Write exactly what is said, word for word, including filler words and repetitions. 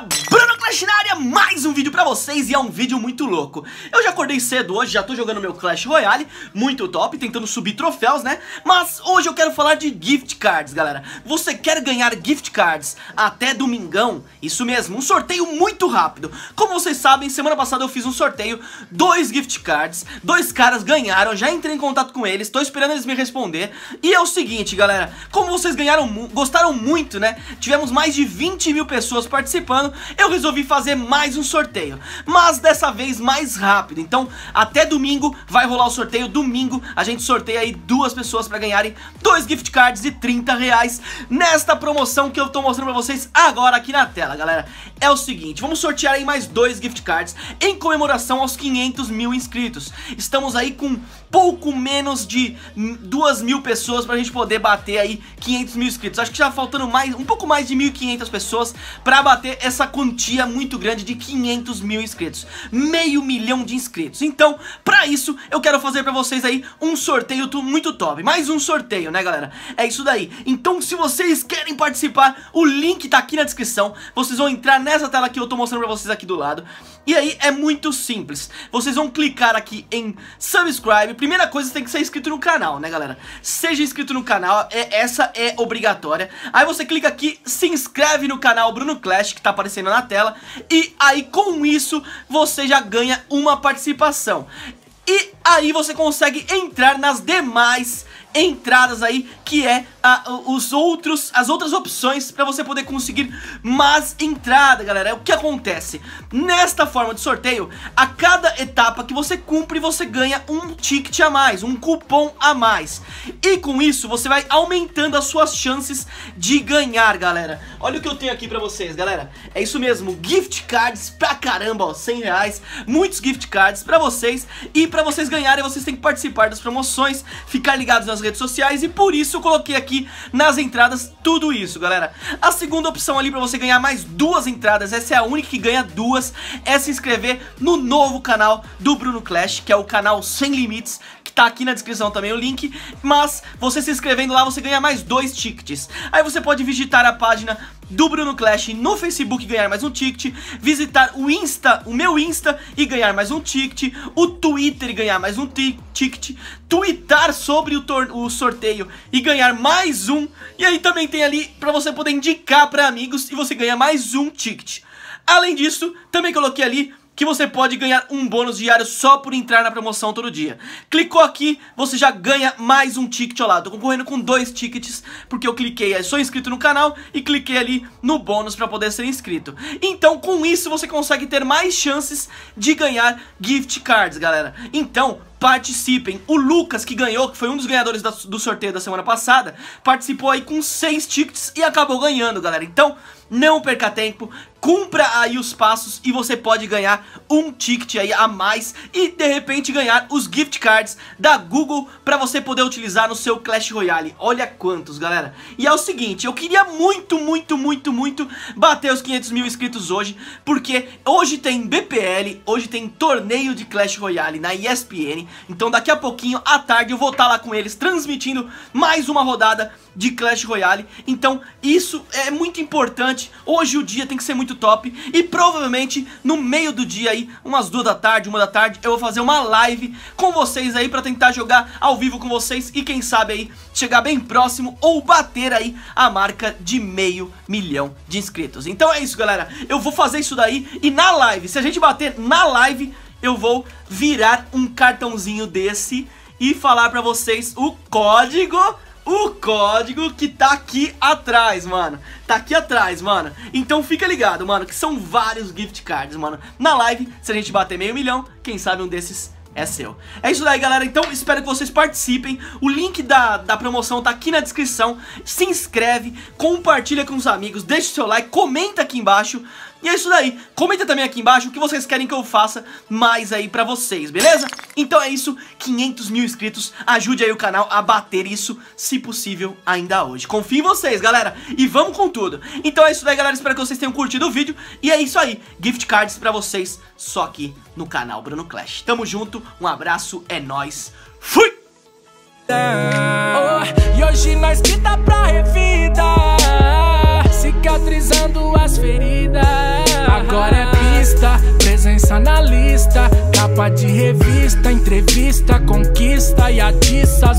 beleza? Bruno Clash na área, mais um vídeo pra vocês e é um vídeo muito louco. Eu já acordei cedo hoje, já tô jogando meu Clash Royale, muito top, tentando subir troféus, né? Mas hoje eu quero falar de gift cards, galera. Você quer ganhar gift cards até domingão? Isso mesmo, um sorteio muito rápido. Como vocês sabem, semana passada eu fiz um sorteio, dois gift cards, dois caras ganharam, já entrei em contato com eles, tô esperando eles me responder. E é o seguinte, galera, como vocês ganharam, gostaram muito, né? Tivemos mais de vinte mil pessoas participando, eu resolvi fazer mais um sorteio, mas dessa vez mais rápido. Então até domingo vai rolar o sorteio, domingo a gente sorteia aí duas pessoas para ganharem dois gift cards de trinta reais nesta promoção que eu tô mostrando para vocês agora aqui na tela, galera. É o seguinte, vamos sortear aí mais dois gift cards em comemoração aos quinhentos mil inscritos. Estamos aí com pouco menos de duas mil pessoas pra gente poder bater aí quinhentos mil inscritos. Acho que já faltando mais, um pouco mais de mil e quinhentas pessoas pra bater essa quantia muito grande de quinhentos mil inscritos, meio milhão de inscritos. Então, pra isso, eu quero fazer pra vocês aí um sorteio muito top, mais um sorteio, né, galera? É isso daí. Então, se vocês querem participar, o link tá aqui na descrição, vocês vão entrar nessa tela que eu tô mostrando pra vocês aqui do lado. E aí, é muito simples, vocês vão clicar aqui em subscribe. Primeira coisa, tem que ser inscrito no canal, né, galera? Seja inscrito no canal, é, essa é obrigatória. Aí você clica aqui, se inscreve no canal Bruno Clash, que tá aparecendo na tela. E aí com isso você já ganha uma participação. E aí você consegue entrar nas demais entradas aí, que é a, os outros, as outras opções para você poder conseguir mais entrada, galera. É o que acontece nesta forma de sorteio. A cada etapa que você cumpre, você ganha um ticket a mais, um cupom a mais, e com isso você vai aumentando as suas chances de ganhar, galera. Olha o que eu tenho aqui para vocês, galera. É isso mesmo, gift cards pra caramba, ó, cem reais, muitos gift cards para vocês. E para vocês ganharem, vocês têm que participar das promoções, ficar ligados nas redes sociais, e por isso eu coloquei aqui nas entradas tudo isso, galera. A segunda opção ali pra você ganhar mais duas entradas, essa é a única que ganha duas, é se inscrever no novo canal do Bruno Clash, que é o canal Sem Limites, que tá aqui na descrição também o link. Mas você se inscrevendo lá, você ganha mais dois tickets. Aí você pode visitar a página do Bruno Clash no Facebook e ganhar mais um ticket, visitar o Insta, o meu Insta, e ganhar mais um ticket, o Twitter e ganhar mais um ticket, tweetar sobre o, o sorteio e ganhar mais um. E aí também tem ali pra você poder indicar pra amigos e você ganha mais um ticket. Além disso, também coloquei ali que você pode ganhar um bônus diário só por entrar na promoção todo dia. Clicou aqui, você já ganha mais um ticket. Olha lá, tô concorrendo com dois tickets, porque eu cliquei, sou inscrito no canal e cliquei ali no bônus pra poder ser inscrito. Então com isso você consegue ter mais chances de ganhar gift cards, galera. Então participem. O Lucas, que ganhou, que foi um dos ganhadores da, do sorteio da semana passada, participou aí com seis tickets e acabou ganhando, galera. Então não perca tempo, cumpra aí os passos e você pode ganhar um ticket aí a mais e de repente ganhar os gift cards da Google pra você poder utilizar no seu Clash Royale. Olha quantos, galera. E é o seguinte, eu queria muito, muito, muito, muito bater os quinhentos mil inscritos hoje, porque hoje tem B P L, hoje tem torneio de Clash Royale na E S P N. Então daqui a pouquinho, à tarde, eu vou estar lá com eles transmitindo mais uma rodada de Clash Royale. Então isso é muito importante, hoje o dia tem que ser muito top. E provavelmente no meio do dia aí, umas duas da tarde, uma da tarde, eu vou fazer uma live com vocês aí pra tentar jogar ao vivo com vocês e quem sabe aí chegar bem próximo ou bater aí a marca de meio milhão de inscritos. Então é isso, galera, eu vou fazer isso daí e na live, se a gente bater na live, eu vou virar um cartãozinho desse e falar pra vocês o código, o código que tá aqui atrás, mano. Tá aqui atrás, mano. Então fica ligado, mano, que são vários gift cards, mano. Na live, se a gente bater meio milhão, quem sabe um desses é seu. É isso daí, galera. Então espero que vocês participem. O link da, da promoção tá aqui na descrição. Se inscreve, compartilha com os amigos, deixa o seu like, comenta aqui embaixo. E é isso daí. Comenta também aqui embaixo o que vocês querem que eu faça mais aí pra vocês, beleza? Então é isso. quinhentos mil inscritos. Ajude aí o canal a bater isso, se possível, ainda hoje. Confio em vocês, galera. E vamos com tudo. Então é isso daí, galera. Espero que vocês tenham curtido o vídeo. E é isso aí. Gift cards pra vocês só aqui no canal Bruno Clash. Tamo junto, um abraço, é nóis, fui! Oh, e hoje nós que dá pra revida, cicatrizando as feridas. agora é pista, presença na lista, capa de revista, entrevista, conquista e atiça.